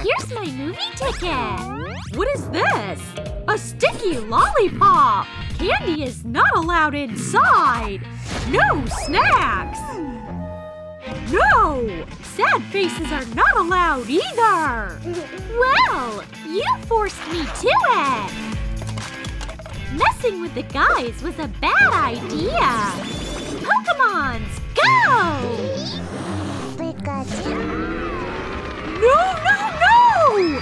Here's my movie ticket! What is this? A sticky lollipop! Candy is not allowed inside! No snacks! No! Sad faces are not allowed either! Well, you forced me to it! Messing with the guys was a bad idea! Pokémons, go! No, no, no!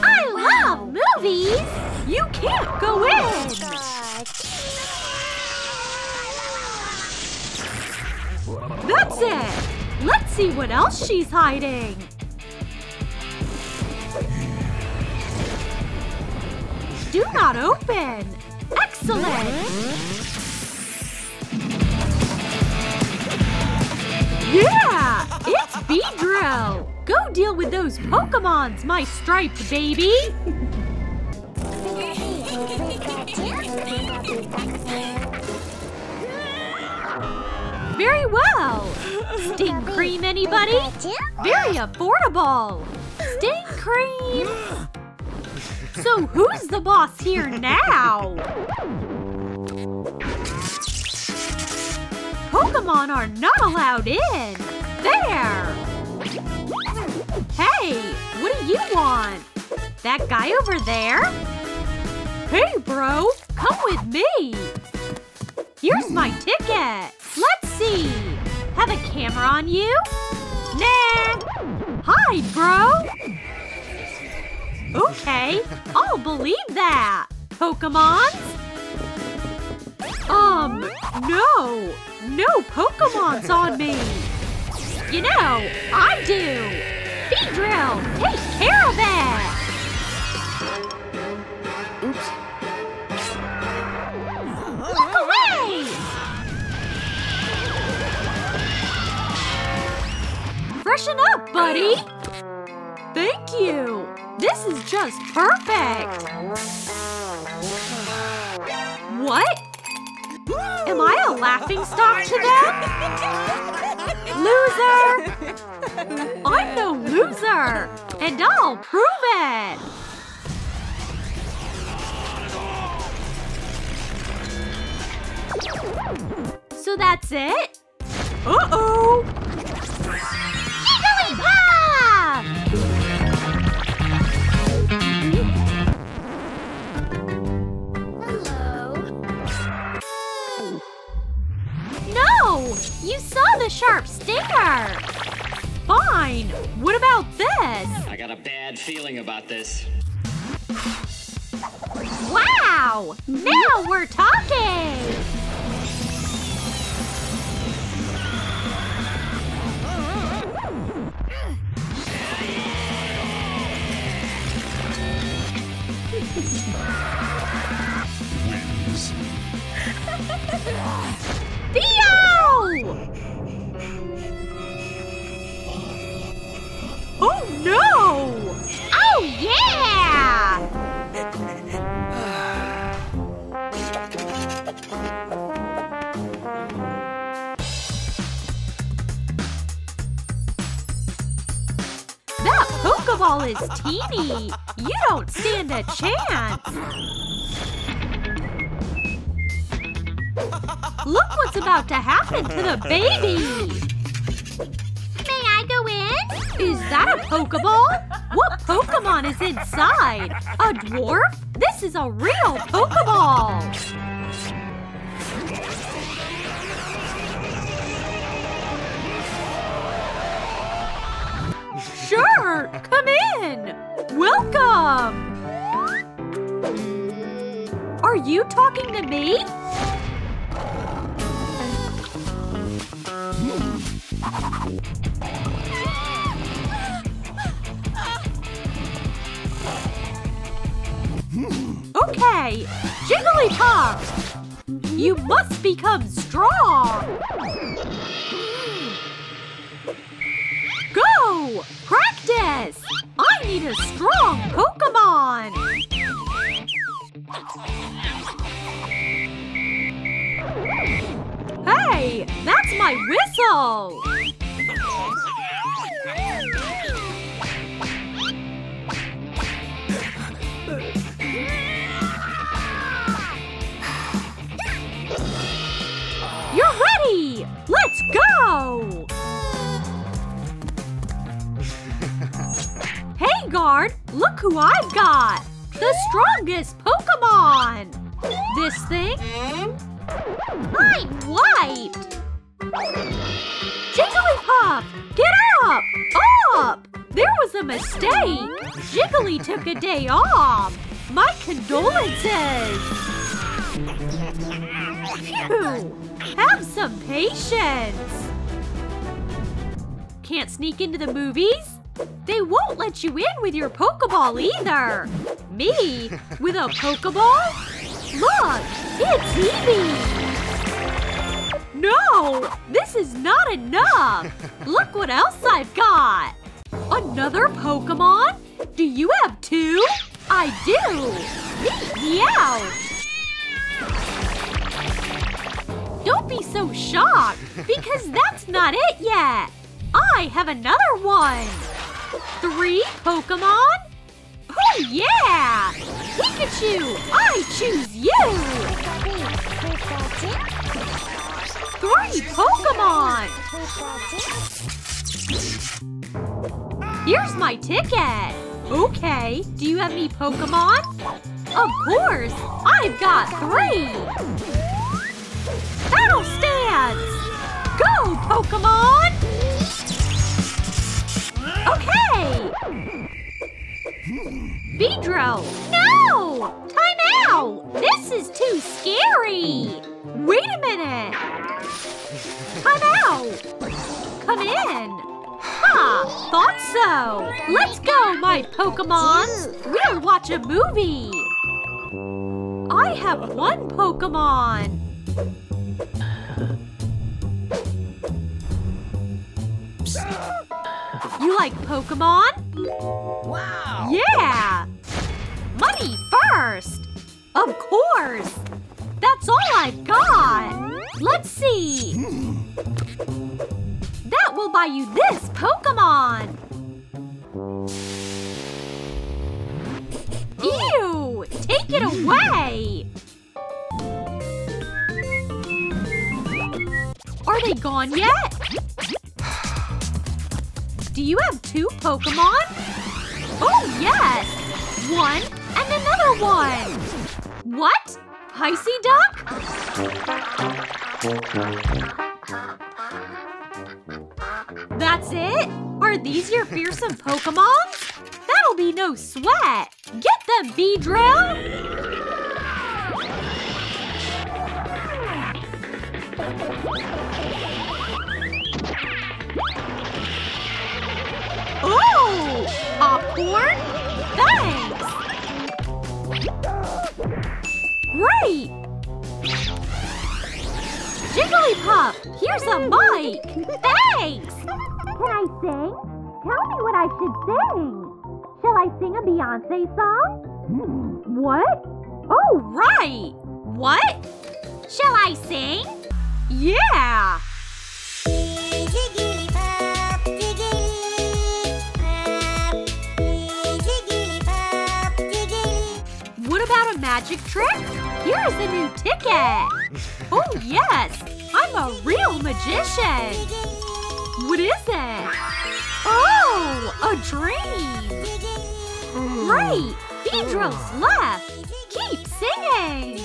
I love movies! You can't go in! That's it! Let's see what else she's hiding! Do not open! Excellent! Yeah! It's Beedrill! Go deal with those Pokemons, my striped baby! Very well! Sting cream, anybody? Very affordable! Sting cream! So who's the boss here now? Pokemon are not allowed in! There! Hey, what do you want? That guy over there? Hey, bro! Come with me! Here's my ticket! Let's see! Have a camera on you? Nah! Hide, bro! Okay, I'll believe that! Pokemons? No! No Pokemon's on me! You know, I do! Beedrill, take care of it! Oops. Look away! Freshen up, buddy! Thank you! This is just perfect! What? Am I a laughingstock to them? Loser! I'm no loser! And I'll prove it! So that's it? Uh-oh! You saw the sharp stinger! Fine! What about this? I got a bad feeling about this. Wow! Now we're talking! Theo! Oh no! Oh yeah! That Pokeball is teeny! You don't stand a chance! Look what's about to happen to the baby! Is that a Pokeball? What Pokemon is inside? A dwarf? This is a real Pokeball! Sure! Come in! Welcome! Are you talking to me? Okay, Jigglypuff! You must become strong! Go! Practice! I need a strong Pokemon! Hey! Hi! That's my whistle! You're ready! Let's go! Hey, guard! Look who I've got! The strongest Pokémon! This thing? I'm wiped! Jigglypuff! Get up! Up! There was a mistake! Jiggly took a day off! My condolences! Phew! Have some patience! Can't sneak into the movies? They won't let you in with your Pokeball either! Me? With a Pokeball? Look! It's Eevee! No! This is not enough! Look what else I've got! Another Pokemon? Do you have two? I do! Meet Meowth! Don't be so shocked, because that's not it yet! I have another one! Three Pokemon? Oh yeah! Pikachu, I choose you! Three Pokemon! Here's my ticket! Okay, do you have any Pokemon? Of course! I've got three! Battle stance! Go, Pokemon! Okay! Beedrill! No! Time out! This is too scary! Wait a minute! Time out! Come in! Ha! Thought so! Let's go, my Pokemons! We'll watch a movie! I have one Pokemon! You like Pokemon? Wow! Yeah! Money first! Of course! That's all I've got! Let's see! That will buy you this Pokemon! Ew! Take it away! Are they gone yet? Do you have two Pokemon? Oh, yes! One and another one! What? Psyduck? That's it? Are these your fearsome Pokemon? That'll be no sweat! Get them, Beedrill! Oh! Popcorn? Thanks! Great! Jigglypuff! Here's a mic! Thanks! Can I sing? Tell me what I should sing! Shall I sing a Beyoncé song? What? Oh, right! What? Shall I sing? Yeah! Magic trick? Here's a new ticket! Oh yes! I'm a real magician! What is it? Oh! A dream! Great! Beedrill's left! Keep singing!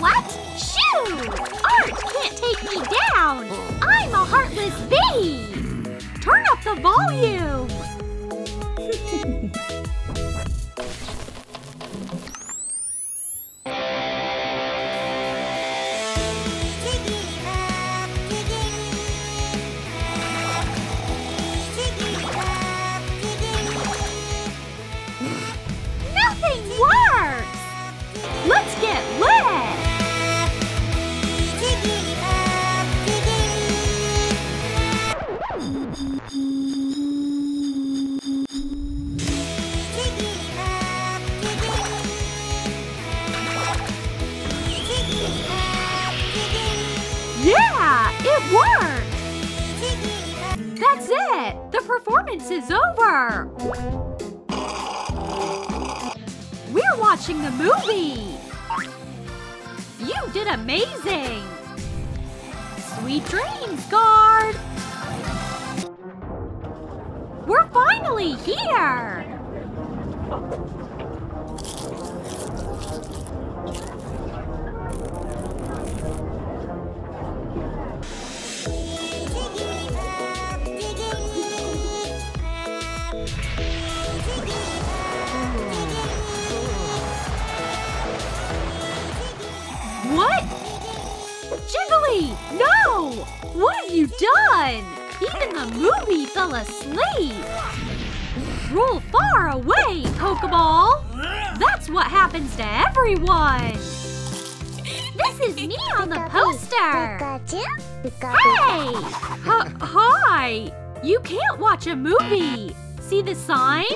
What? Shoo! Art can't take me down! I'm a heartless bee! Turn up the volume! It worked! That's it! The performance is over! We're watching the movie! You did amazing! Sweet dreams, guard! We're finally here! What? Jiggly! No! What have you done? Even the movie fell asleep! Roll far away, Pokeball! That's what happens to everyone! This is me on the poster! Hey! Hi! You can't watch a movie! See the sign?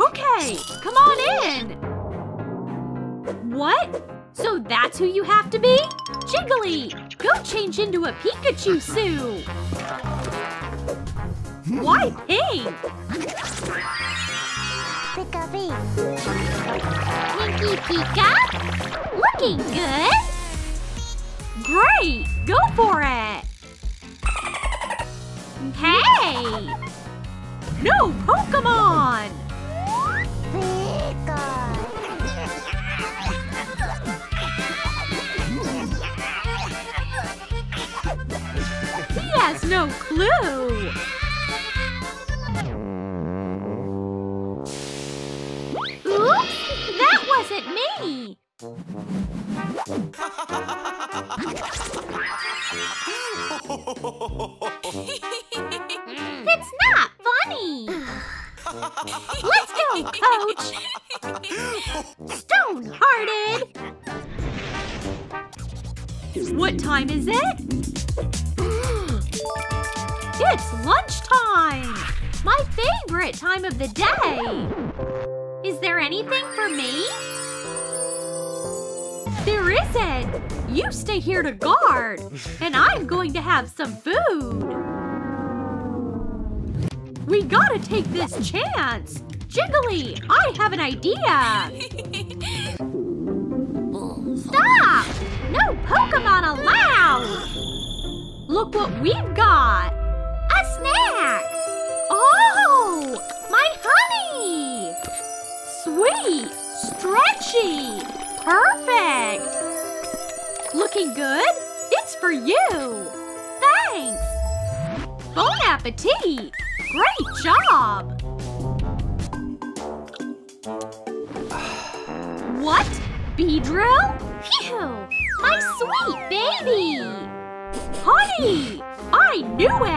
Okay, come on in! What? So that's who you have to be? Jiggly, go change into a Pikachu suit! Why pink? Pinky Pika? Looking good! Great! Go for it! Hey! No Pokemon! Has no clue! Oops! That wasn't me! It's not funny! Let's go, Coach! Stone-hearted! What time is it? It's lunchtime! My favorite time of the day! Is there anything for me? There isn't! You stay here to guard! And I'm going to have some food! We gotta take this chance! Jiggly, I have an idea! Stop! No Pokemon allowed! Look what we've got! A snack! Oh! My honey! Sweet! Stretchy! Perfect! Looking good? It's for you! Thanks! Bon appetit! Great job! What? Beedrill? Phew! My sweet baby! Honey! I knew it!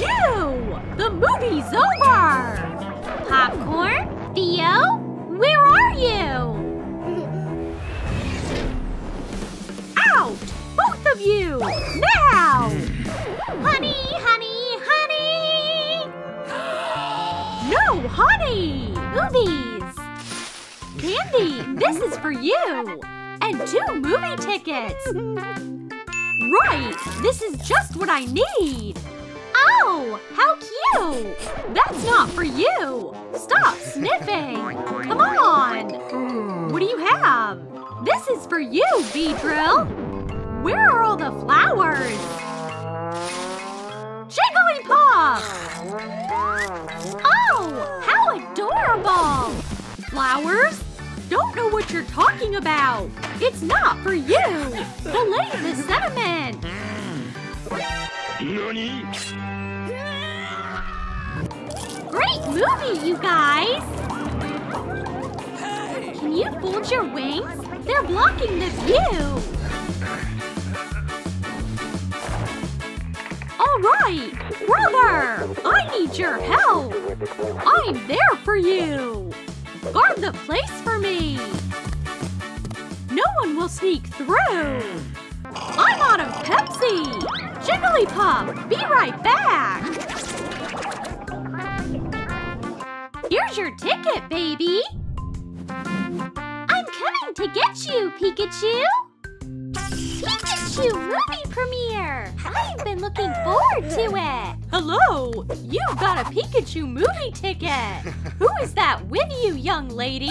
You! The movie's over! Popcorn? Theo? Where are you? Out! Both of you! Now! Honey, honey, honey! No, honey! Movies! Candy, this is for you! And 2 movie tickets! Right! This is just what I need! Oh! How cute! That's not for you! Stop sniffing! Come on! What do you have? This is for you, Beedrill! Where are all the flowers? Jigglypuff! Oh! How adorable! Flowers? Don't know what you're talking about! It's not for you! Delay the sentiment! Nani? Great movie, you guys! Can you fold your wings? They're blocking the view! Alright! Brother! I need your help! I'm there for you! Guard the place for me! No one will sneak through! I'm out of Pepsi! Jigglypuff, be right back! Here's your ticket, baby! I coming to get you, Pikachu! Pikachu movie premiere! I've been looking forward to it! Hello! You've got a Pikachu movie ticket! Who is that with you, young lady?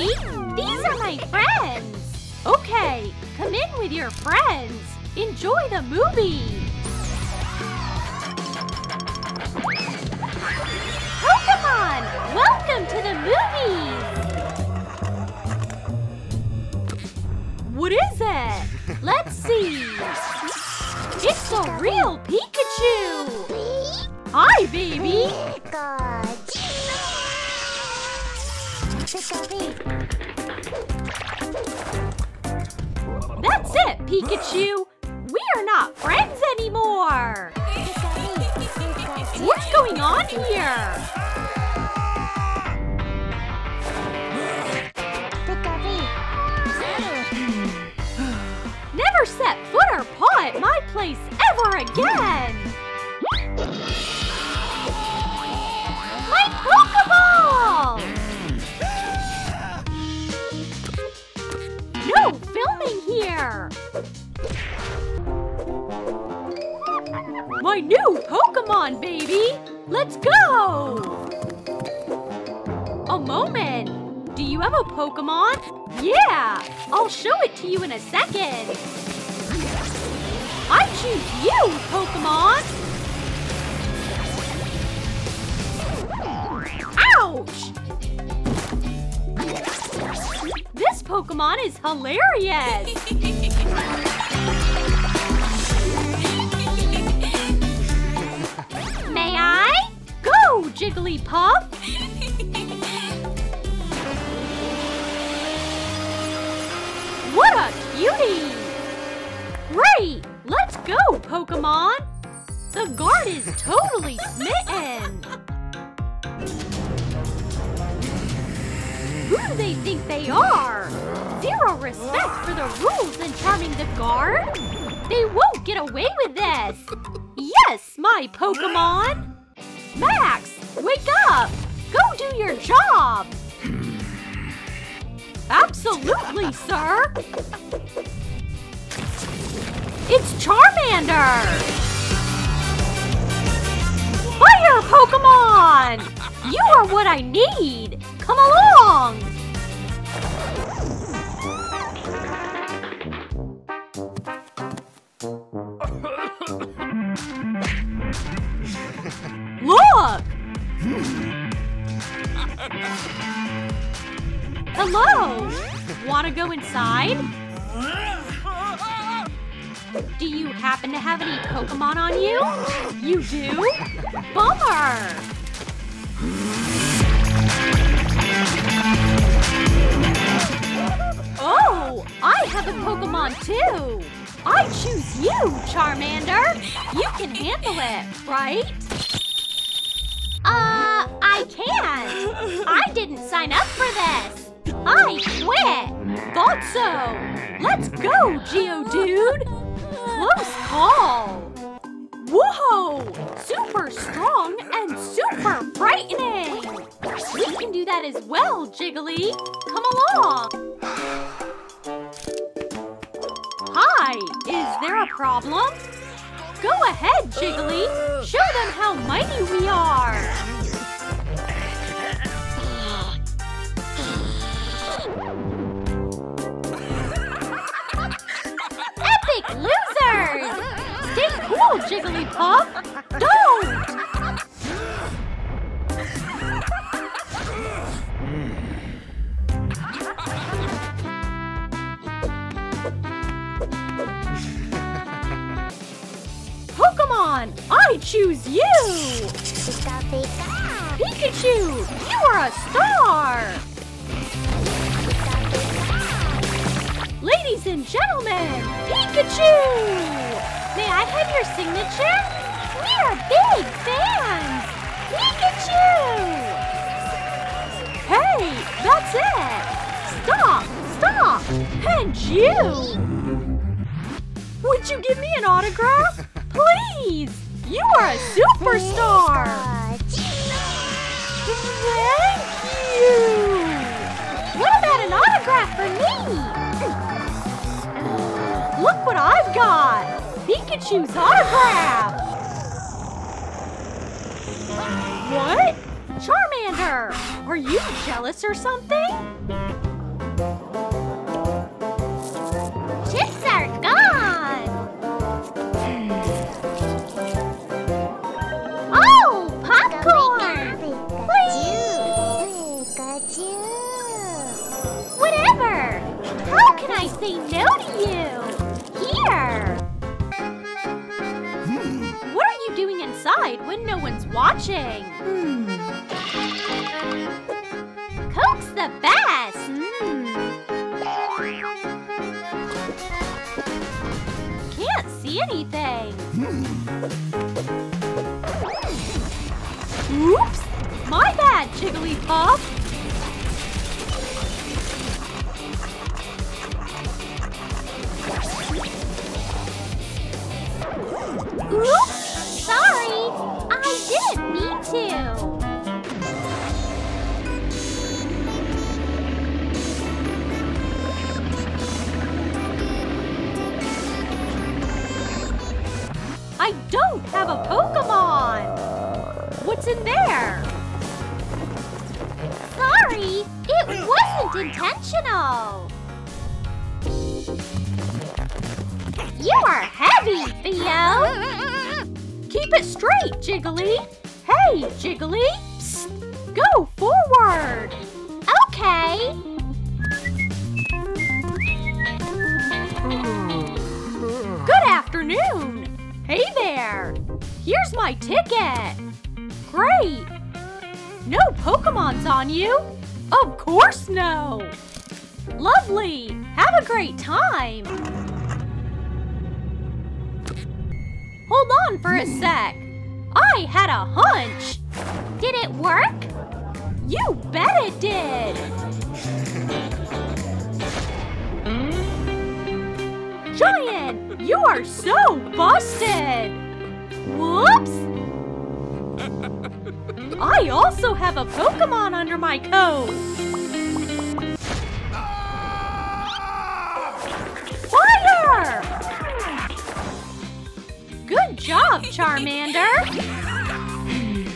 These are my friends! Okay, come in with your friends! Enjoy the movie! Pokemon! Welcome to the movies! What is it? Let's see! It's a real Pikachu! Hi, baby! That's it, Pikachu! We are not friends anymore! What's going on here? Never set foot or paw at my place ever again! My Pokeball! No filming here! My new Pokemon, baby! Let's go! A moment! Do you have a Pokemon? Yeah! I'll show it to you in a second! I choose you, Pokemon! Ouch! This Pokemon is hilarious! May I? Go, Jigglypuff! What a cutie! Great! Let's go, Pokemon! The guard is totally smitten! Who do they think they are? Zero respect for the rules in charming the guard? They won't get away with this! Yes, my Pokemon! Max, wake up! Go do your job! Absolutely, sir! It's Charmander! Fire, Pokemon! You are what I need! Come along! Look! Hello! Wanna go inside? Do you happen to have any Pokemon on you? You do? Bummer! Oh! I have a Pokemon too! I choose you, Charmander! You can handle it, right? I can't! I didn't sign up for this! I quit! Thought so! Let's go, Geodude! Close call! Whoa! Super strong and super frightening! We can do that as well, Jiggly! Come along! Hi! Is there a problem? Go ahead, Jiggly! Show them how mighty we are! Epic losers! Stay cool, Jigglypuff! Don't! I choose you! Pikachu! You are a star! Ladies and gentlemen, Pikachu! May I have your signature? We are big fans! Pikachu! Hey, that's it! Stop! Stop! And you! Would you give me an autograph? Please! You are a superstar! Thank you! What about an autograph for me? Pikachu's autograph! What? Charmander, are you jealous or something? Chips are gone! Oh, popcorn! Please! Whatever! How can I say no to you? Here! What are you doing inside when no one's watching? Coke's the best! Can't see anything! Oops! My bad, Jigglypuff! Oops! Sorry! I didn't mean to! I don't have a Pokemon! What's in there? Sorry! It wasn't intentional! You are heavy, Theo! Keep it straight, Jiggly! Hey, Jiggly! Psst! Go forward! Okay! Good afternoon! Hey there! Here's my ticket! Great! No Pokemon's on you? Of course no! Lovely! Have a great time! Hold on for a sec! I had a hunch! Did it work? You bet it did! Giant! You are so busted! Whoops! I also have a Pokemon under my coat! Fire! Good job, Charmander! Here we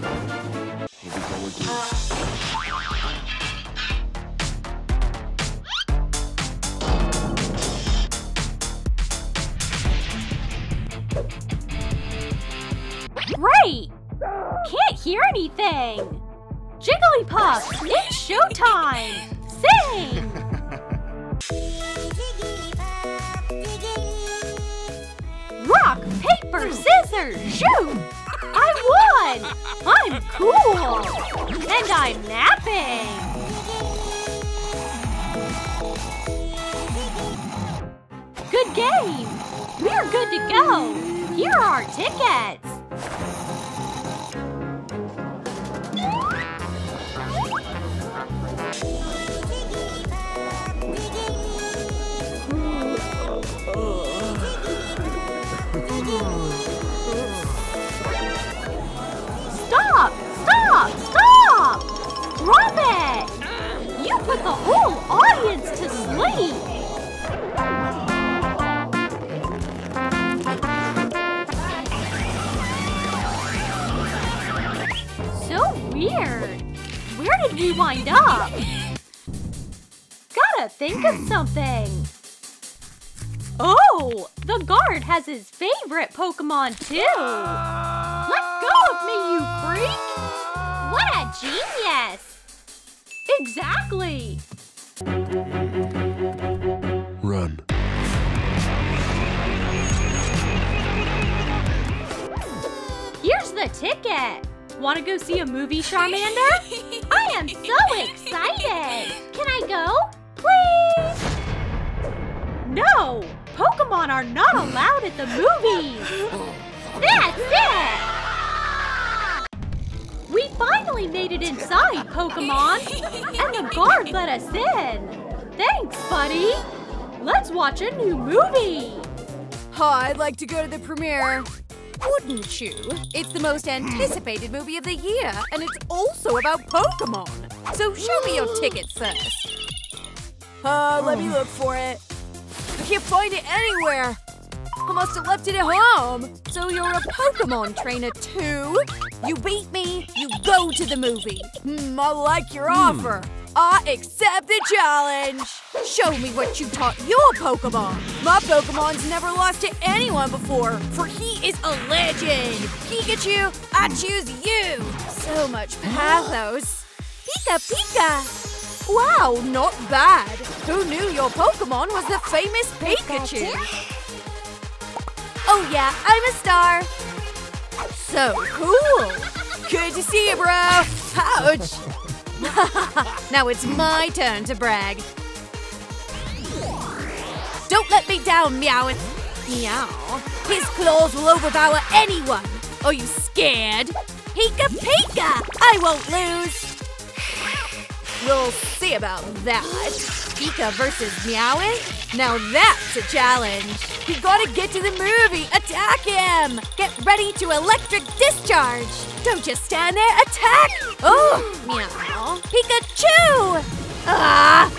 go again. Great! Can't hear anything! Jigglypuff, it's showtime! Sing! Rock, paper, scissors, shoot! I won! I'm cool! And I'm napping! Good game! We're good to go! Here are our tickets! Stop! Stop! Stop! Drop it! You put the whole audience to sleep! So weird! Where did we wind up? Gotta think of something! Oh! The guard has his favorite Pokemon, too! Let go of me, you freak! What a genius! Exactly! Run. Here's the ticket! Want to go see a movie, Charmander? I am so excited! Can I go? Please? No! Pokemon are not allowed at the movies! That's it! We finally made it inside, Pokemon! And the guard let us in! Thanks, buddy! Let's watch a new movie! I'd like to go to the premiere. Wouldn't you? It's the most anticipated movie of the year, and it's also about Pokemon! So show me your ticket first. Let me look for it. I can't find it anywhere! I must have left it at home! So you're a Pokemon trainer too? You beat me, you go to the movie! I like your offer! I accept the challenge! Show me what you taught your Pokemon! My Pokemon's never lost to anyone before, for he is a legend! Pikachu, I choose you! So much pathos! Pika Pika! Wow, not bad! Who knew your Pokemon was the famous Pikachu? Oh yeah, I'm a star! So cool! Good to see you, bro! Ouch! Now it's my turn to brag. Don't let me down, Meowth! Meow. His claws will overpower anyone! Are you scared? Pika Pika! I won't lose! We'll see about that. Pika versus Meowth? Now that's a challenge. You gotta get to the movie. Attack him. Get ready to electric discharge. Don't just stand there. Attack. Oh, meow. Pikachu. Ah.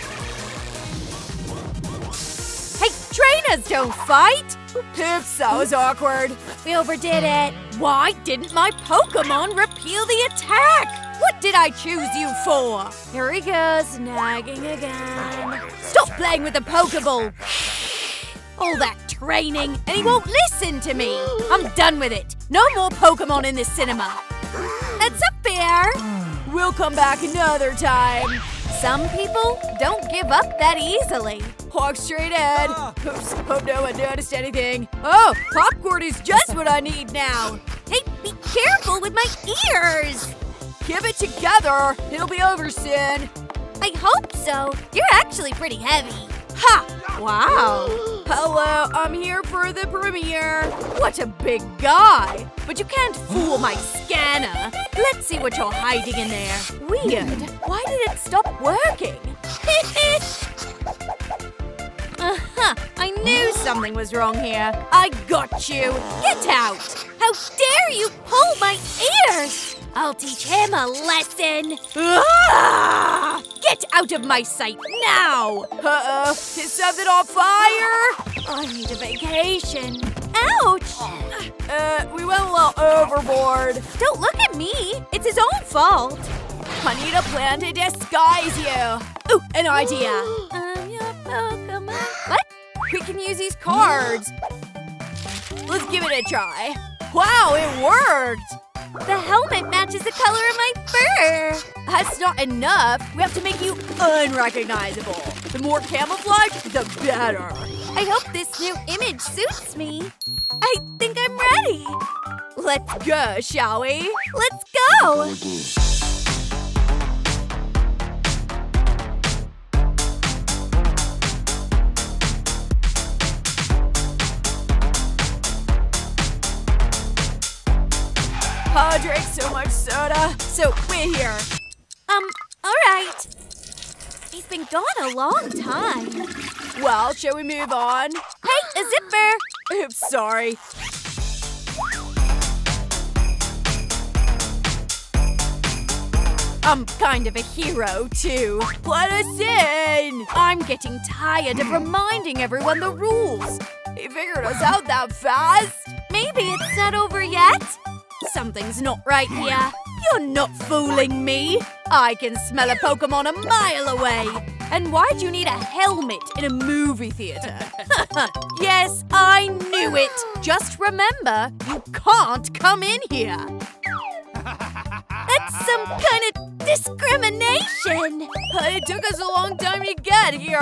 Hey, trainers don't fight. Oops, that was awkward. We overdid it. Why didn't my Pokemon repel the attack? What did I choose you for? Here he goes, nagging again. Stop playing with the Pokeball! All that training, and he won't listen to me! I'm done with it! No more Pokemon in this cinema! That's unfair! We'll come back another time! Some people don't give up that easily. Walk straight ahead. Oops, hope no one noticed anything. Oh, popcorn is just what I need now! Hey, be careful with my ears! Give it together! It'll be over soon! I hope so! You're actually pretty heavy! Ha! Wow! Hello, I'm here for the premiere! What a big guy! But you can't fool my scanner! Let's see what you're hiding in there! Weird! Why did it stop working? Uh-huh! I knew something was wrong here! I got you! Get out! How dare you pull my ears! I'll teach him a lesson! Ah! Get out of my sight now! Uh-oh, is something on fire? I need a vacation. Ouch! We went a little overboard. Don't look at me! It's his own fault. I need a plan to disguise you. Ooh, an idea. I'm your Pokemon. What? We can use these cards. Let's give it a try. Wow, it worked! The helmet matches the color of my fur! That's not enough! We have to make you unrecognizable! The more camouflage, the better! I hope this new image suits me! I think I'm ready! Let's go, shall we? Let's go! Oh, I drank so much soda. So, we're here. Alright. He's been gone a long time. Well, shall we move on? Hey, a zipper! Oops, sorry. I'm kind of a hero, too. Let us in! I'm getting tired of reminding everyone the rules. He figured us out that fast. Maybe it's not over yet. Something's not right here. You're not fooling me. I can smell a Pokemon a mile away. And why do you need a helmet in a movie theater? Yes, I knew it. Just remember, you can't come in here. That's some kind of discrimination. It took us a long time to get here.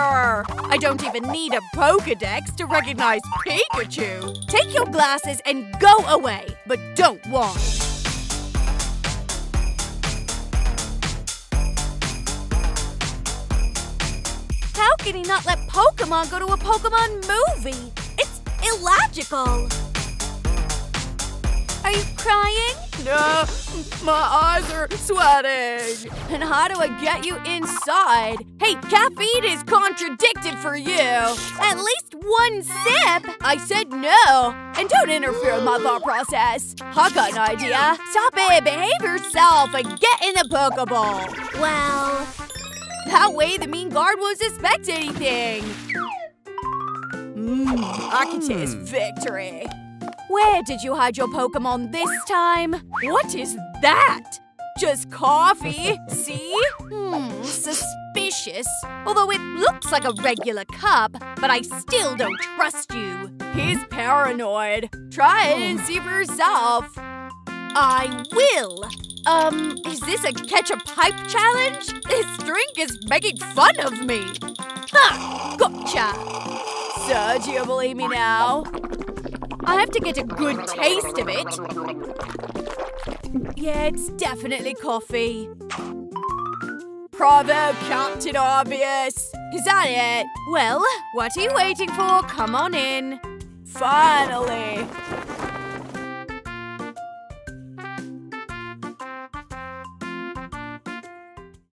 I don't even need a Pokedex to recognize Pikachu. Take your glasses and go away, but don't walk. How can he not let Pokemon go to a Pokemon movie? It's illogical. Are you crying? No, my eyes are sweating. And how do I get you inside? Hey, caffeine is contradicted for you. At least one sip. I said no. And don't interfere with my thought process. I got an idea. Stop it, behave yourself, and get in the Pokeball. Well, that way the mean guard won't suspect anything. I can taste victory. Where did you hide your Pokemon this time? What is that? Just coffee, see? Suspicious. Although it looks like a regular cup, but I still don't trust you. He's paranoid. Try it and see for yourself. I will. Is this a catch a pipe challenge? This drink is making fun of me. Ha! Gotcha. So, do you believe me now? I have to get a good taste of it. Yeah, it's definitely coffee. Bravo, Captain Obvious. Is that it? Well, what are you waiting for? Come on in. Finally.